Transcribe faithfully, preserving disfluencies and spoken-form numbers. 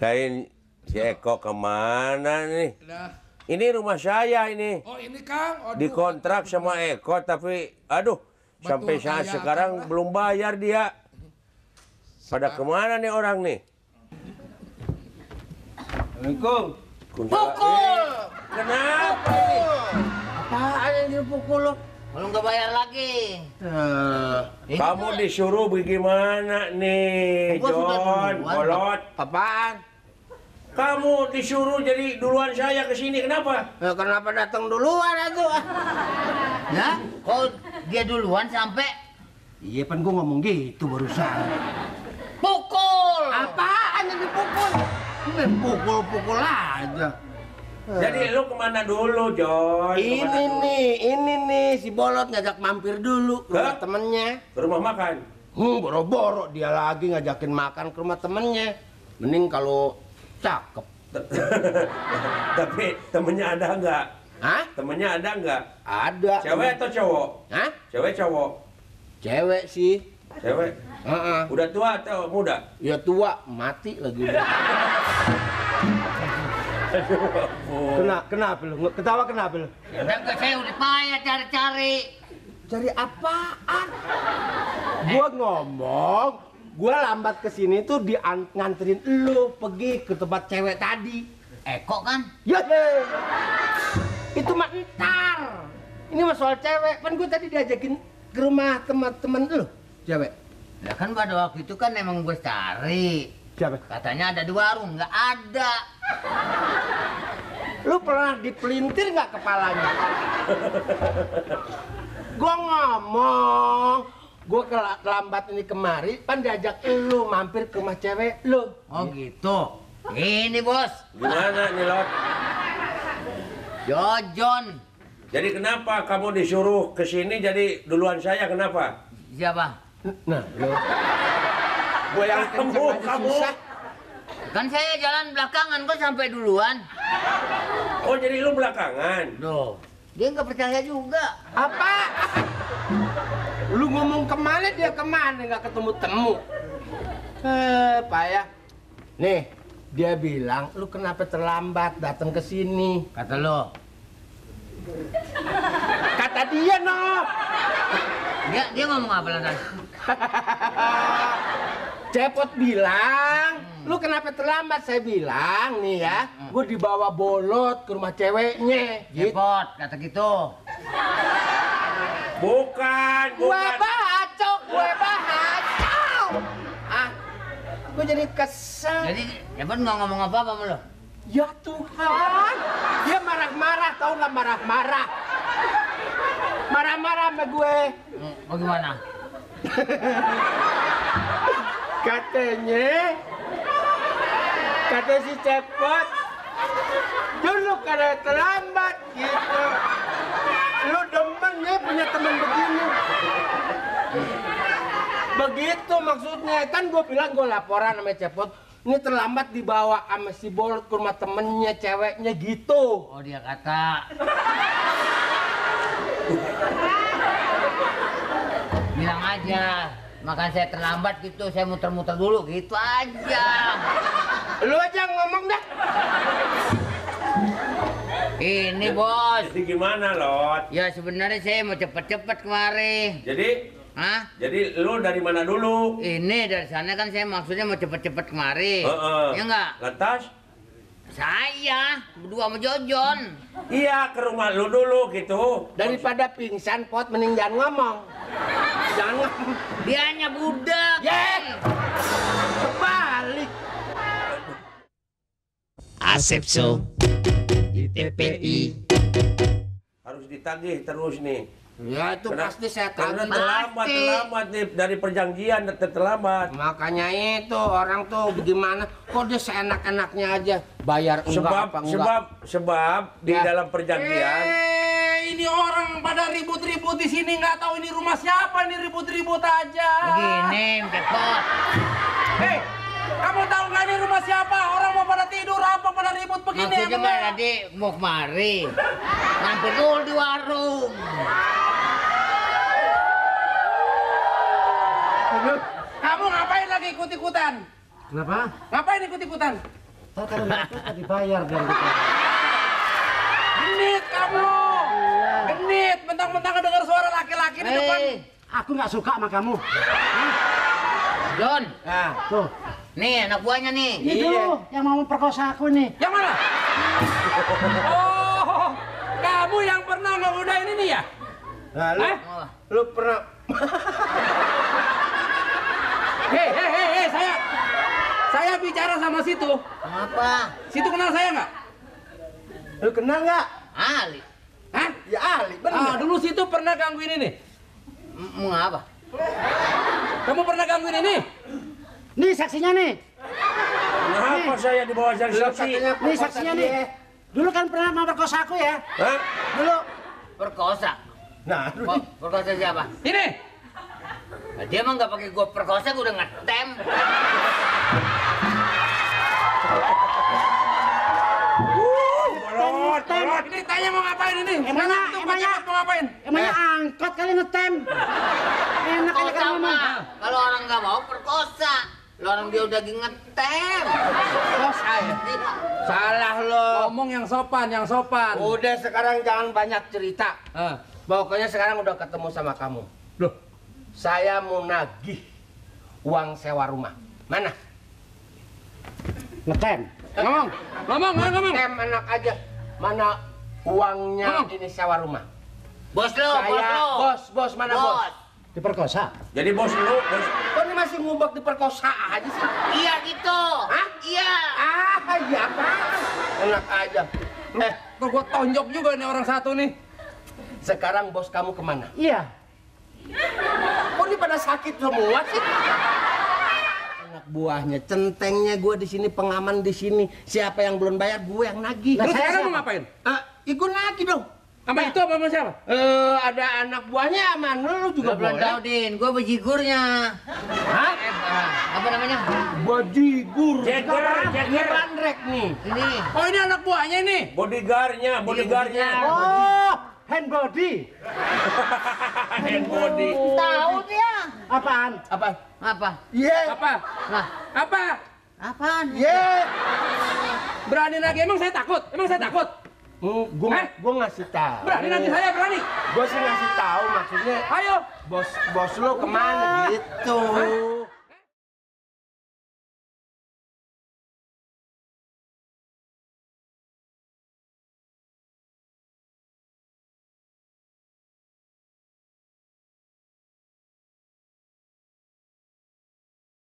Lain si Eko kemana nih? Nah. Ini rumah saya ini. Oh ini Kang? Aduh, dikontrak aduh, sama Eko tapi aduh betul, sampai saat sekarang belum bayar dia. Pada sekarang. Kemana nih orang nih? Assalamualaikum. Pukul! Kenapa? Apaan yang dipukul lo? Belum nggak bayar lagi. Uh, Kamu itu disuruh bagaimana nih, John, Bolot? Apaan? Kamu disuruh jadi duluan saya ke sini, kenapa? Ya, kenapa datang duluan itu? Ya, kok dia duluan sampai? Iya, pan gua ngomong gitu barusan. Pukul! Apaan yang dipukul? Pukul-pukul aja. Jadi lu kemana dulu, John? Ini kemana nih, dulu? Ini nih si Bolot ngajak mampir dulu ke rumah temennya. Ke rumah makan? Hmm, boro-boro dia lagi ngajakin makan ke rumah temennya. Mending kalau cakep. Tapi temennya ada nggak? Hah? Temennya ada nggak? Ada. Cewek atau cowok? Hah? Cewek cowok? Cewek sih. Cewek? Uh-uh. Udah tua atau muda? Ya tua, mati lagi. Kenapa? Kenapa lu? Ketawa kenapa lu? Kenapa saya udah payah cari-cari. Cari apaan? Gua ngomong. Gue lambat kesini tuh di nganterin lu pergi ke tempat cewek tadi. Eko kan? Ya deh. Itu mah entar. Ini mah soal cewek. Kan gue tadi diajakin ke rumah teman-teman lu cewek. Ya kan pada waktu itu kan emang gue cari. Siapa? Katanya ada di warung, nggak ada. Lu pernah dipelintir nggak kepalanya? Gue ngomong. Gue kelambat ini kemari, pan diajak lu mampir ke rumah cewek lu. Oh gitu. Ini bos. Gimana nih Lot? Jojon. Jadi kenapa kamu disuruh ke sini jadi duluan saya kenapa? Siapa? Nah, lu. Gue yang kamu, kamu. Kan saya jalan belakangan, kok sampai duluan. Oh jadi lu belakangan? Loh. Dia nggak percaya juga. Apa? Lu ngomong kemana dia kemana nggak ketemu temu. Eh payah. Nih dia bilang lu kenapa terlambat datang ke sini kata lo. kalian nah. Dia dia ngomong apa lantas? Cepot bilang, hmm. lu kenapa terlambat? Saya bilang nih ya, hmm. gue dibawa Bolot ke rumah ceweknya. Cepot gitu. Kata gitu. Bukan, bukan. Gue bacok, gue bacok. Ah, gue jadi kesel. Jadi Cepot nggak ngomong apa-apa sama lo? Ya Tuhan, dia marah-marah, tau nggak marah-marah? Marah-marah sama gue. Hmm, bagaimana? Katanya, kata si Cepot, dulu karena terlambat gitu. Lu demen ya punya temen begini. Begitu maksudnya, kan gue bilang gue laporan sama Cepot, ini terlambat dibawa sama si Bolot ke rumah temennya, ceweknya gitu. Oh dia kata. Bilang aja. Makanya saya terlambat gitu, saya muter-muter dulu, gitu aja. Lu aja ngomong dah. Ini bos. Jadi gimana, Lot? Ya sebenarnya saya mau cepet-cepet kemari. Jadi? Hah? Jadi lu dari mana dulu? Ini dari sana kan saya maksudnya mau cepet-cepet kemari. Uh -uh. Ya enggak? Lantas? Saya berdua sama Jojon. Iya, ke rumah lu dulu gitu. Daripada pingsan, Pot, mending jangan ngomong. Jangan ngomong. Dia hanya budak. Yeah. Kebalik. Asepso I T P I harus ditagih terus nih. Ya itu karena, pasti saya tagih. Terlambat, terlambat nih dari perjanjian terlambat. Makanya itu orang tuh bagaimana kok dia seenak-enaknya aja bayar enggak sebab, apa enggak. Sebab sebab ya. Di dalam perjanjian eh, ini orang pada ribut-ribut di sini nggak tahu ini rumah siapa ini ribut-ribut aja. Begini, Cepot. Hei, kamu tahu nggak ini rumah siapa? Orang mau pada tidur apa pada ribut begini? Maksudnya Mbak tadi mau kemari, ngampir dulu di warung. Kamu ngapain lagi ikut-ikutan? Kenapa? Ngapain ikut-ikutan? Tahu kalau ikut dibayar dari kita. Genit kamu, genit. Mentang-mentang dengar suara laki-laki hey. Di depan. Aku nggak suka sama kamu. Hmm? John, nah, tuh. Nih anak buahnya nih. Itu iya. Yang mau memperkosa aku nih. Yang mana? Oh, kamu yang pernah ngodain ini ya? Nah, lu, eh? Lu pernah. Hei, hei, hei, hey, saya, saya bicara sama situ. Apa? Situ kenal saya nggak? Lu kenal nggak? Ali. Hah? Ya Ali. Benar. Ah, dulu situ pernah gangguin ini. Mau apa? Kamu pernah gangguin ini? Nih saksinya nih. Kenapa saya dibawa jadi saksi? Nih saksinya nih. Dulu kan pernah memperkosa aku ya? Hah? Dulu perkosa. Nah, perkosa siapa? Ini. Dia emang nggak pakai gua perkosa, gua udah ngetem. Bolot, Bolot. Ini tanya mau ngapain ini? Emangnya, emangnya mau ngapain? Emangnya angkot kali ngetem. Enak aja kamu mah. Kalau orang nggak mau perkosa, lo orang dia udah ngetem. Los aja. Salah lo. Ngomong yang sopan, yang sopan. Udah sekarang jangan banyak cerita. Pokoknya sekarang udah ketemu sama kamu. Loh. Saya mau nagih uang sewa rumah. Mana? Ngetem. Ngomong, ngomong, ngomong. Ngetem enak aja. Mana uangnya ngomong. Ini sewa rumah? Bos lo, saya, bos lo. Bos, bos, mana bos? Bos. Diperkosa. Jadi bos lo, bos. Kok ini masih ngubek diperkosa aja sih? Iya gitu. Hah? Iya. Ah, iya apaan? Enak aja. Eh, kok gua tonjok juga nih orang satu nih. Sekarang bos kamu kemana? Iya. Kok ini pada sakit semua sih? Anak buahnya, centengnya gue di sini, pengaman di sini. Siapa yang belum bayar gue yang nagih. Nah, saya mau ngapain? Ah, ikut nagih dong. Sama itu apa sama siapa? Eh, ada anak buahnya aman. Lu juga belum tahu, Din. Gue bejigurnya. Hah? Apa namanya? Bajigur. Jeger, jeger bandrek nih. Ini. Oh, ini anak buahnya nih. Bodyguardnya, bodyguardnya. Oh. Hand body. Hand body. Tahu dia. Apaan? Apa? Apa? Iya. Yeah. Apa? Nah, apa? Apaan? Iya. Yeah. Berani lagi emang saya takut. Emang saya takut. Gue gue ngasih tahu. Berani nanti saya berani. Gue sih ngasih tahu maksudnya. Ayo. Bos bos lo kemana gitu.